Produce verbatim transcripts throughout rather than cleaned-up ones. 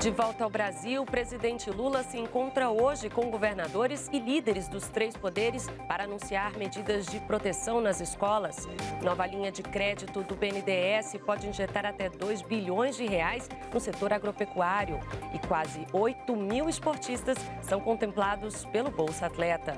De volta ao Brasil, o presidente Lula se encontra hoje com governadores e líderes dos três poderes para anunciar medidas de proteção nas escolas. Nova linha de crédito do B N D E S pode injetar até dois bilhões de reais no setor agropecuário. E quase oito mil esportistas são contemplados pelo Bolsa Atleta.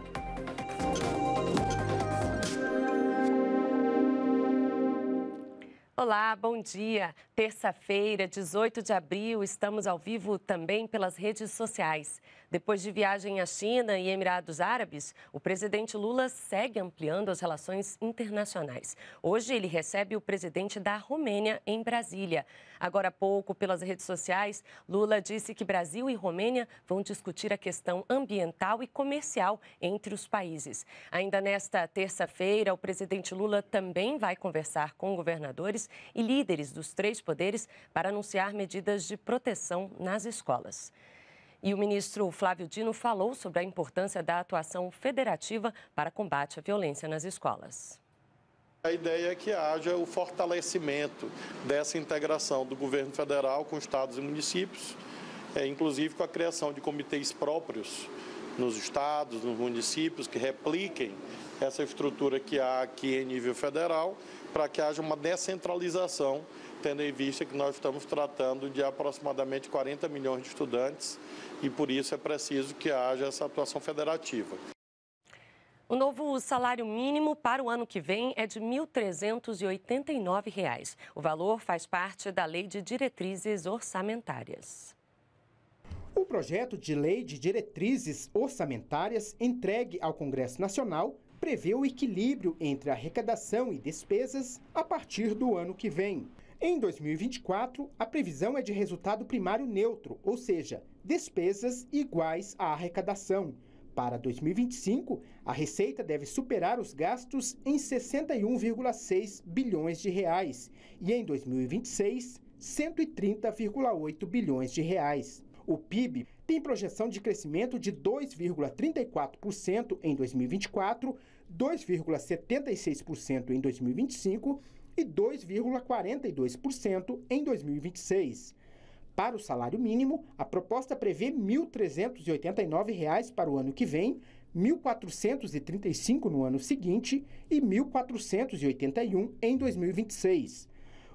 Olá, bom dia. Terça-feira, dezoito de abril, estamos ao vivo também pelas redes sociais. Depois de viagem à China e Emirados Árabes, o presidente Lula segue ampliando as relações internacionais. Hoje ele recebe o presidente da Romênia em Brasília. Agora há pouco, pelas redes sociais, Lula disse que Brasil e Romênia vão discutir a questão ambiental e comercial entre os países. Ainda nesta terça-feira, o presidente Lula também vai conversar com governadores e líderes dos três poderes para anunciar medidas de proteção nas escolas. E o ministro Flávio Dino falou sobre a importância da atuação federativa para combate à violência nas escolas. A ideia é que haja o fortalecimento dessa integração do governo federal com estados e municípios, inclusive com a criação de comitês próprios nos estados, nos municípios, que repliquem essa estrutura que há aqui em nível federal, para que haja uma descentralização, tendo em vista que nós estamos tratando de aproximadamente quarenta milhões de estudantes e, por isso, é preciso que haja essa atuação federativa. O novo salário mínimo para o ano que vem é de mil trezentos e oitenta e nove reais. O valor faz parte da Lei de Diretrizes Orçamentárias. O projeto de Lei de Diretrizes Orçamentárias entregue ao Congresso Nacional prevê o equilíbrio entre arrecadação e despesas a partir do ano que vem. Em dois mil e vinte e quatro, a previsão é de resultado primário neutro, ou seja, despesas iguais à arrecadação. Para dois mil e vinte e cinco, a receita deve superar os gastos em sessenta e um vírgula seis bilhões de reais e em dois mil e vinte e seis, cento e trinta vírgula oito bilhões de reais. O P I B tem projeção de crescimento de dois vírgula trinta e quatro por cento em dois mil e vinte e quatro, dois vírgula setenta e seis por cento em dois mil e vinte e cinco e dois vírgula quarenta e dois por cento em dois mil e vinte e seis. Para o salário mínimo, a proposta prevê mil trezentos e oitenta e nove reais para o ano que vem, mil quatrocentos e trinta e cinco reais no ano seguinte e mil quatrocentos e oitenta e um reais em dois mil e vinte e seis.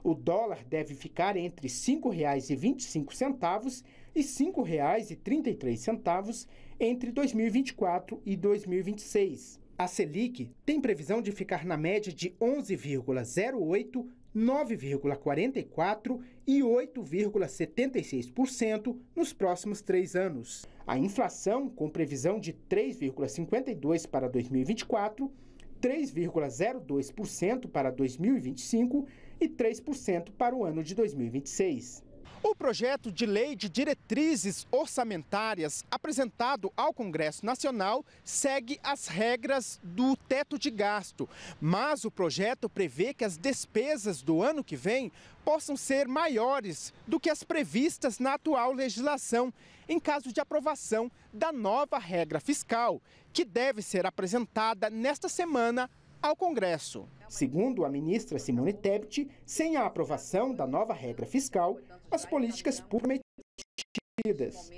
O dólar deve ficar entre cinco reais e vinte e cinco centavos e cinco reais e trinta e três centavos entre dois mil e vinte e quatro e dois mil e vinte e seis. A Selic tem previsão de ficar na média de onze vírgula zero oito por cento, nove vírgula quarenta e quatro por cento e oito vírgula setenta e seis por cento nos próximos três anos. A inflação, com previsão de três vírgula cinquenta e dois por cento para dois mil e vinte e quatro, três vírgula zero dois por cento para dois mil e vinte e cinco e três por cento para o ano de dois mil e vinte e seis. O projeto de lei de diretrizes orçamentárias apresentado ao Congresso Nacional segue as regras do teto de gasto, mas o projeto prevê que as despesas do ano que vem possam ser maiores do que as previstas na atual legislação, em caso de aprovação da nova regra fiscal, que deve ser apresentada nesta semana ao Congresso. Segundo a ministra Simone Tebet, sem a aprovação da nova regra fiscal, as políticas públicas...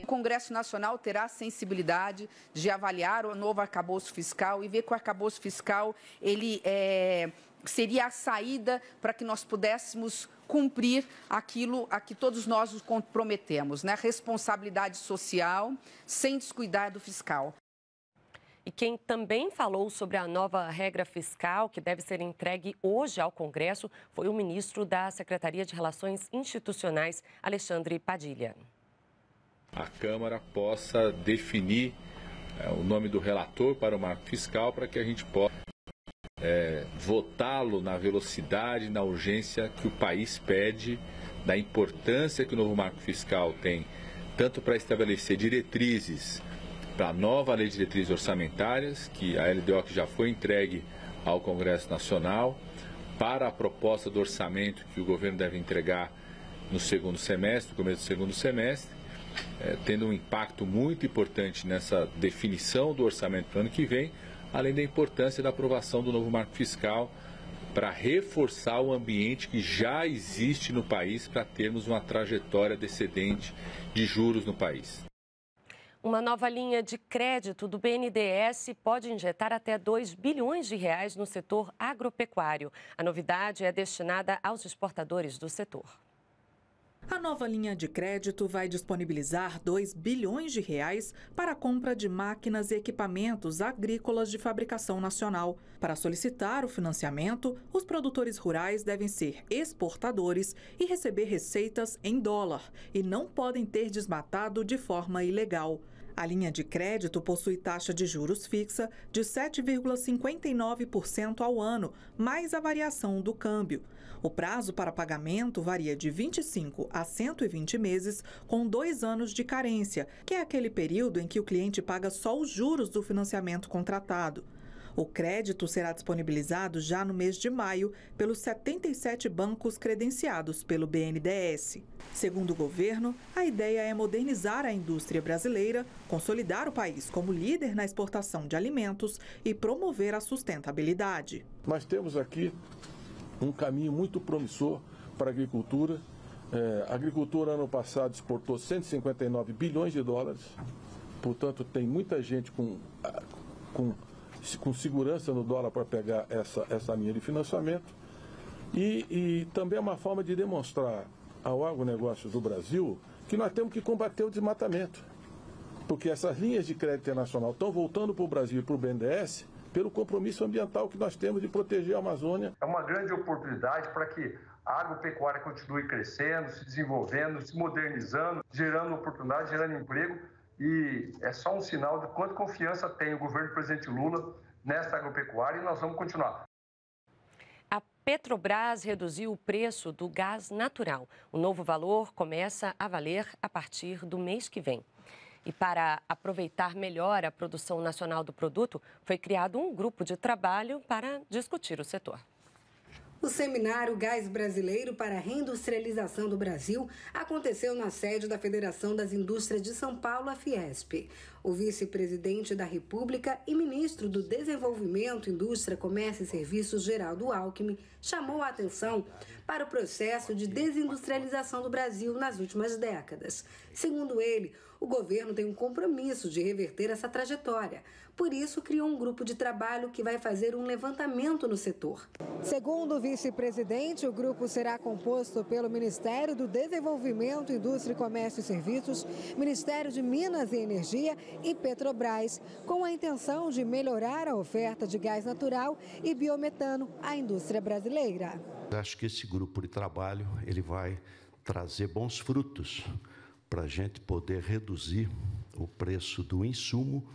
O Congresso Nacional terá a sensibilidade de avaliar o novo arcabouço fiscal e ver que o arcabouço fiscal ele, é, seria a saída para que nós pudéssemos cumprir aquilo a que todos nós nos comprometemos, né? Responsabilidade social, sem descuidar do fiscal. E quem também falou sobre a nova regra fiscal, que deve ser entregue hoje ao Congresso, foi o ministro da Secretaria de Relações Institucionais, Alexandre Padilha. A Câmara possa definir é, o nome do relator para o marco fiscal, para que a gente possa é, votá-lo na velocidade, na urgência que o país pede, da importância que o novo marco fiscal tem, tanto para estabelecer diretrizes para a nova Lei de Diretrizes Orçamentárias, que a L D O que já foi entregue ao Congresso Nacional, para a proposta do orçamento que o governo deve entregar no segundo semestre, no começo do segundo semestre, é, tendo um impacto muito importante nessa definição do orçamento para o ano que vem, além da importância da aprovação do novo marco fiscal, para reforçar o ambiente que já existe no país para termos uma trajetória descendente de juros no país. Uma nova linha de crédito do B N D E S pode injetar até dois bilhões de reais no setor agropecuário. A novidade é destinada aos exportadores do setor. A nova linha de crédito vai disponibilizar dois bilhões de reais para a compra de máquinas e equipamentos agrícolas de fabricação nacional. Para solicitar o financiamento, os produtores rurais devem ser exportadores e receber receitas em dólar e não podem ter desmatado de forma ilegal. A linha de crédito possui taxa de juros fixa de sete vírgula cinquenta e nove por cento ao ano, mais a variação do câmbio. O prazo para pagamento varia de vinte e cinco a cento e vinte meses, com dois anos de carência, que é aquele período em que o cliente paga só os juros do financiamento contratado. O crédito será disponibilizado já no mês de maio pelos setenta e sete bancos credenciados pelo B N D E S. Segundo o governo, a ideia é modernizar a indústria brasileira, consolidar o país como líder na exportação de alimentos e promover a sustentabilidade. Nós temos aqui um caminho muito promissor para a agricultura. É, a agricultura, ano passado, exportou cento e cinquenta e nove bilhões de dólares. Portanto, tem muita gente com... com com segurança no dólar para pegar essa, essa linha de financiamento. E, e também é uma forma de demonstrar ao agronegócio do Brasil que nós temos que combater o desmatamento. Porque essas linhas de crédito internacional estão voltando para o Brasil e para o B N D E S pelo compromisso ambiental que nós temos de proteger a Amazônia. É uma grande oportunidade para que a agropecuária continue crescendo, se desenvolvendo, se modernizando, gerando oportunidades, gerando emprego. E é só um sinal de quanta confiança tem o governo do presidente Lula nesta agropecuária e nós vamos continuar. A Petrobras reduziu o preço do gás natural. O novo valor começa a valer a partir do mês que vem. E para aproveitar melhor a produção nacional do produto, foi criado um grupo de trabalho para discutir o setor. O seminário Gás Brasileiro para a Reindustrialização do Brasil aconteceu na sede da Federação das Indústrias de São Paulo, a Fiesp. O vice-presidente da República e ministro do Desenvolvimento, Indústria, Comércio e Serviços, Geraldo Alckmin, chamou a atenção para o processo de desindustrialização do Brasil nas últimas décadas. Segundo ele, o governo tem um compromisso de reverter essa trajetória. Por isso, criou um grupo de trabalho que vai fazer um levantamento no setor. Segundo o vice-presidente, o grupo será composto pelo Ministério do Desenvolvimento, Indústria, Comércio e Serviços, Ministério de Minas e Energia e Petrobras, com a intenção de melhorar a oferta de gás natural e biometano à indústria brasileira. Acho que esse grupo de trabalho ele vai trazer bons frutos para a gente poder reduzir o preço do insumo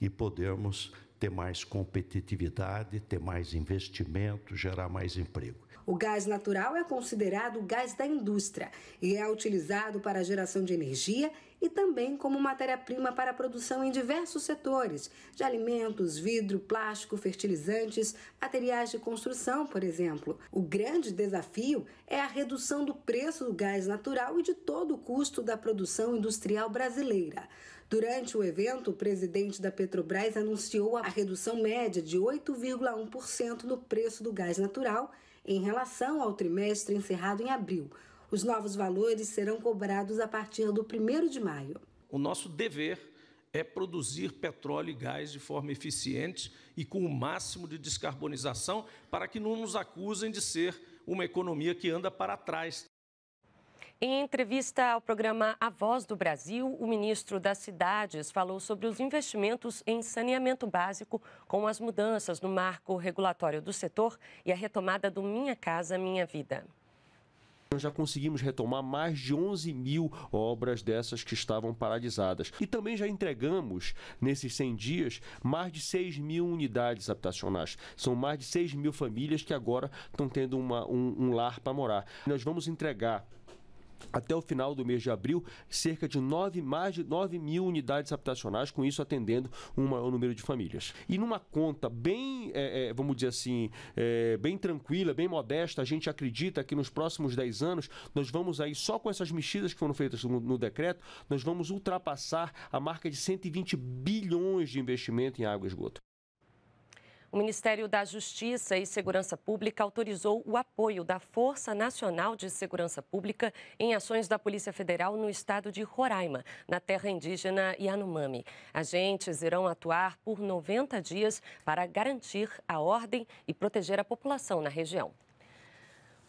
e podermos ter mais competitividade, ter mais investimento, gerar mais emprego. O gás natural é considerado o gás da indústria e é utilizado para a geração de energia e também como matéria-prima para a produção em diversos setores, de alimentos, vidro, plástico, fertilizantes, materiais de construção, por exemplo. O grande desafio é a redução do preço do gás natural e de todo o custo da produção industrial brasileira. Durante o evento, o presidente da Petrobras anunciou a redução média de oito vírgula um por cento no preço do gás natural em relação ao trimestre encerrado em abril. Os novos valores serão cobrados a partir do primeiro de maio. O nosso dever é produzir petróleo e gás de forma eficiente e com o máximo de descarbonização para que não nos acusem de ser uma economia que anda para trás. Em entrevista ao programa A Voz do Brasil, o ministro das Cidades falou sobre os investimentos em saneamento básico com as mudanças no marco regulatório do setor e a retomada do Minha Casa Minha Vida. Nós já conseguimos retomar mais de onze mil obras dessas que estavam paralisadas. E também já entregamos, nesses cem dias, mais de seis mil unidades habitacionais. São mais de seis mil famílias que agora estão tendo uma, um, um lar para morar. Nós vamos entregar até o final do mês de abril, cerca de nove, mais de nove mil unidades habitacionais, com isso atendendo um maior número de famílias. E numa conta bem, é, vamos dizer assim, é, bem tranquila, bem modesta, a gente acredita que nos próximos dez anos, nós vamos aí, só com essas mexidas que foram feitas no, no decreto, nós vamos ultrapassar a marca de cento e vinte bilhões de investimento em água e esgoto. O Ministério da Justiça e Segurança Pública autorizou o apoio da Força Nacional de Segurança Pública em ações da Polícia Federal no estado de Roraima, na terra indígena Yanomami. Agentes irão atuar por noventa dias para garantir a ordem e proteger a população na região.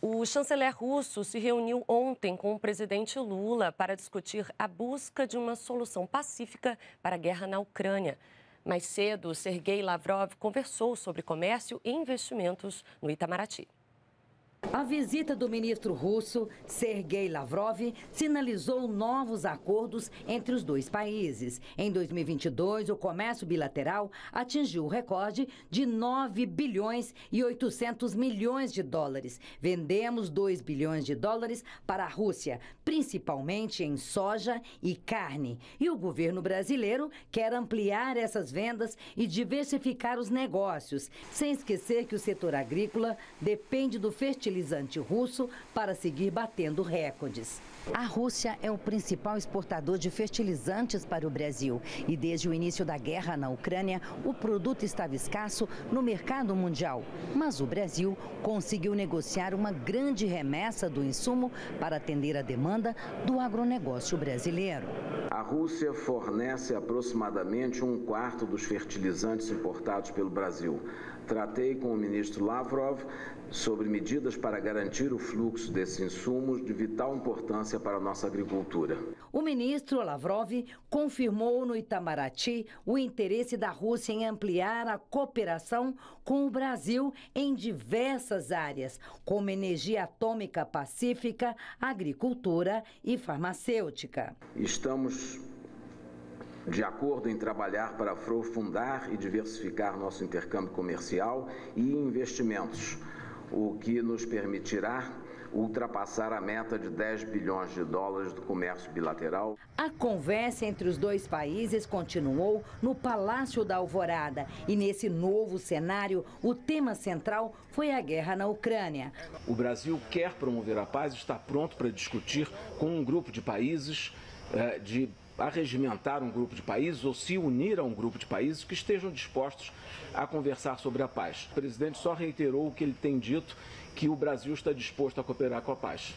O chanceler russo se reuniu ontem com o presidente Lula para discutir a busca de uma solução pacífica para a guerra na Ucrânia. Mais cedo, Sergei Lavrov conversou sobre comércio e investimentos no Itamaraty. A visita do ministro russo, Sergei Lavrov, sinalizou novos acordos entre os dois países. Em dois mil e vinte e dois, o comércio bilateral atingiu o recorde de nove bilhões e oitocentos milhões de dólares. Vendemos dois bilhões de dólares para a Rússia, principalmente em soja e carne. E o governo brasileiro quer ampliar essas vendas e diversificar os negócios, sem esquecer que o setor agrícola depende do fertilizante russo para seguir batendo recordes. A Rússia é o principal exportador de fertilizantes para o Brasil e desde o início da guerra na Ucrânia, o produto estava escasso no mercado mundial. Mas o Brasil conseguiu negociar uma grande remessa do insumo para atender a demanda do agronegócio brasileiro. A Rússia fornece aproximadamente um quarto dos fertilizantes importados pelo Brasil. Tratei com o ministro Lavrov sobre medidas para garantir o fluxo desses insumos de vital importância para a nossa agricultura. O ministro Lavrov confirmou no Itamaraty o interesse da Rússia em ampliar a cooperação com o Brasil em diversas áreas, como energia atômica pacífica, agricultura e farmacêutica. Estamos de acordo em trabalhar para aprofundar e diversificar nosso intercâmbio comercial e investimentos, o que nos permitirá ultrapassar a meta de dez bilhões de dólares do comércio bilateral. A conversa entre os dois países continuou no Palácio da Alvorada e nesse novo cenário o tema central foi a guerra na Ucrânia. O Brasil quer promover a paz e está pronto para discutir com um grupo de países de arregimentar um grupo de países ou se unir a um grupo de países que estejam dispostos a conversar sobre a paz. O presidente só reiterou o que ele tem dito, que o Brasil está disposto a cooperar com a paz.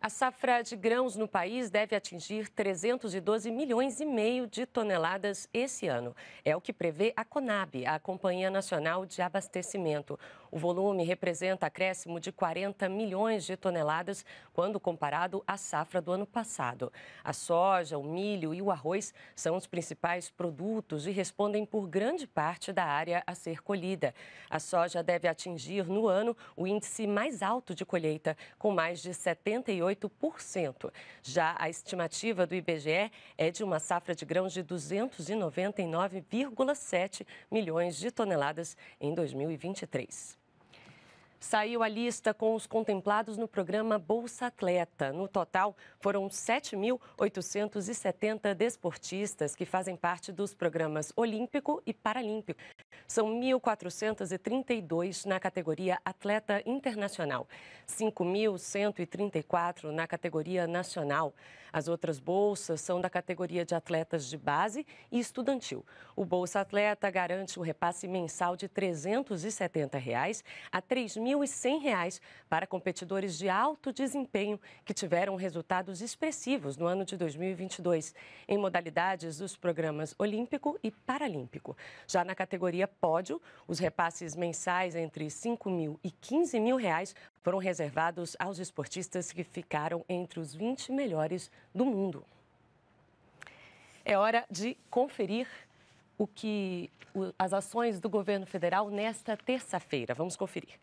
A safra de grãos no país deve atingir trezentos e doze milhões e meio de toneladas esse ano. É o que prevê a CONAB, a Companhia Nacional de Abastecimento. O volume representa acréscimo de quarenta milhões de toneladas quando comparado à safra do ano passado. A soja, o milho e o arroz são os principais produtos e respondem por grande parte da área a ser colhida. A soja deve atingir no ano o índice mais alto de colheita, com mais de setenta e oito por cento. Já a estimativa do I B G E é de uma safra de grãos de duzentos e noventa e nove vírgula sete milhões de toneladas em dois mil e vinte e três. Saiu a lista com os contemplados no programa Bolsa Atleta. No total, foram sete mil oitocentos e setenta desportistas que fazem parte dos programas Olímpico e Paralímpico. São mil quatrocentos e trinta e dois na categoria Atleta Internacional, cinco mil cento e trinta e quatro na categoria Nacional. As outras bolsas são da categoria de atletas de base e estudantil. O Bolsa Atleta garante o repasse mensal de trezentos e setenta reais a três mil e cem reais para competidores de alto desempenho que tiveram resultados expressivos no ano de dois mil e vinte e dois, em modalidades dos programas Olímpico e Paralímpico. Já na categoria Pódio, os repasses mensais entre cinco mil e quinze mil reais foram reservados aos esportistas que ficaram entre os vinte melhores do mundo. É hora de conferir o que as ações do governo federal nesta terça-feira. Vamos conferir.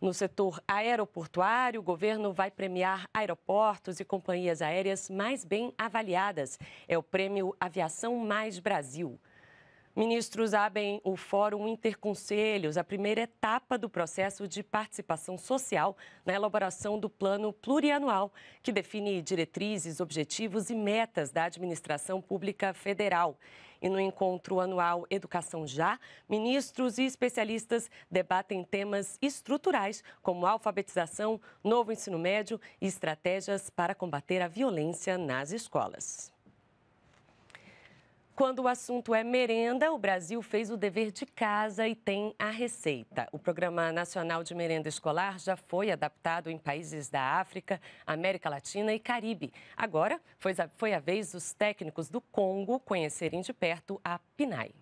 No setor aeroportuário, o governo vai premiar aeroportos e companhias aéreas mais bem avaliadas. É o prêmio Aviação Mais Brasil. Ministros abrem o Fórum Interconselhos, a primeira etapa do processo de participação social na elaboração do Plano Plurianual, que define diretrizes, objetivos e metas da administração pública federal. E no encontro anual Educação Já, ministros e especialistas debatem temas estruturais como alfabetização, novo ensino médio e estratégias para combater a violência nas escolas. Quando o assunto é merenda, o Brasil fez o dever de casa e tem a receita. O Programa Nacional de Merenda Escolar já foi adaptado em países da África, América Latina e Caribe. Agora, foi a vez dos técnicos do Congo conhecerem de perto a PNAE.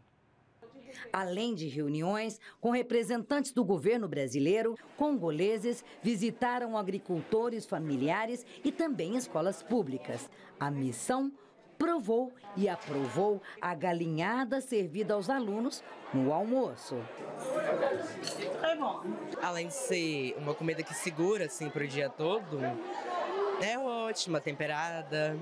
Além de reuniões com representantes do governo brasileiro, congoleses visitaram agricultores familiares e também escolas públicas. A missão provou e aprovou a galinhada servida aos alunos no almoço. É bom. Além de ser uma comida que segura assim para o dia todo, é ótima, temperada,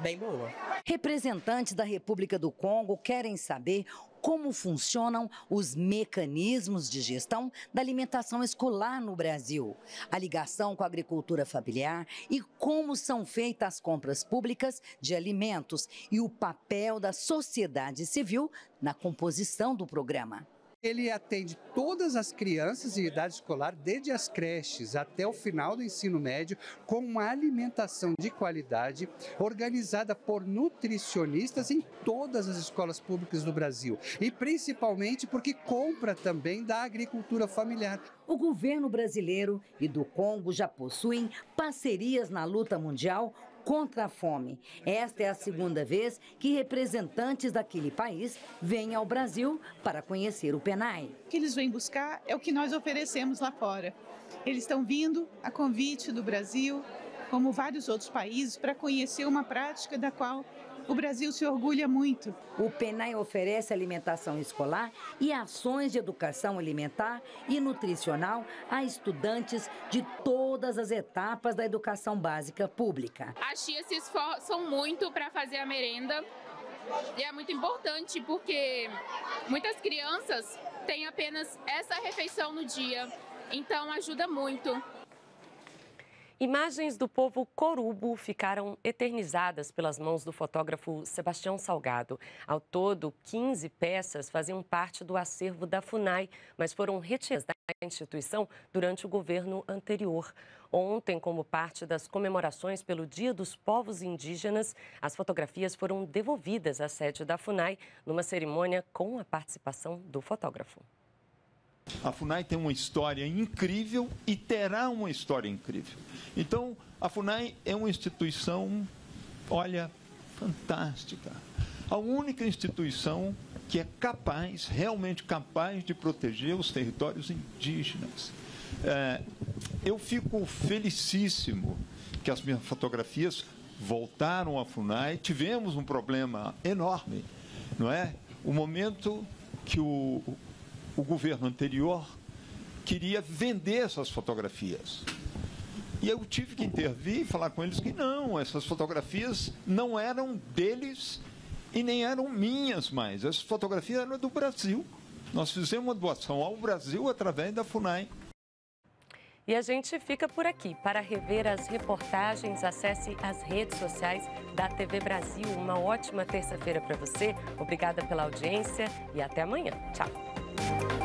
bem boa. Representantes da República do Congo querem saber como funcionam os mecanismos de gestão da alimentação escolar no Brasil, a ligação com a agricultura familiar e como são feitas as compras públicas de alimentos e o papel da sociedade civil na composição do programa. Ele atende todas as crianças em idade escolar, desde as creches até o final do ensino médio, com uma alimentação de qualidade, organizada por nutricionistas em todas as escolas públicas do Brasil. E principalmente porque compra também da agricultura familiar. O governo brasileiro e do Congo já possuem parcerias na luta mundial contra a fome. Esta é a segunda vez que representantes daquele país vêm ao Brasil para conhecer o PNAE. O que eles vêm buscar é o que nós oferecemos lá fora. Eles estão vindo a convite do Brasil, como vários outros países, para conhecer uma prática da qual o Brasil se orgulha muito. O PNAE oferece alimentação escolar e ações de educação alimentar e nutricional a estudantes de todas as etapas da educação básica pública. As tias se esforçam muito para fazer a merenda e é muito importante porque muitas crianças têm apenas essa refeição no dia, então ajuda muito. Imagens do povo Corubo ficaram eternizadas pelas mãos do fotógrafo Sebastião Salgado. Ao todo, quinze peças faziam parte do acervo da FUNAI, mas foram retiradas da instituição durante o governo anterior. Ontem, como parte das comemorações pelo Dia dos Povos Indígenas, as fotografias foram devolvidas à sede da FUNAI, numa cerimônia com a participação do fotógrafo. A FUNAI tem uma história incrível e terá uma história incrível. Então, a FUNAI é uma instituição, olha, fantástica. A única instituição que é capaz, realmente capaz de proteger os territórios indígenas. É, eu fico felicíssimo que as minhas fotografias voltaram à FUNAI. Tivemos um problema enorme, não é? O momento que o... O governo anterior queria vender essas fotografias. E eu tive que intervir e falar com eles que não, essas fotografias não eram deles e nem eram minhas mais. Essas fotografias eram do Brasil. Nós fizemos uma doação ao Brasil através da FUNAI. E a gente fica por aqui. Para rever as reportagens, acesse as redes sociais da T V Brasil. Uma ótima terça-feira para você. Obrigada pela audiência e até amanhã. Tchau.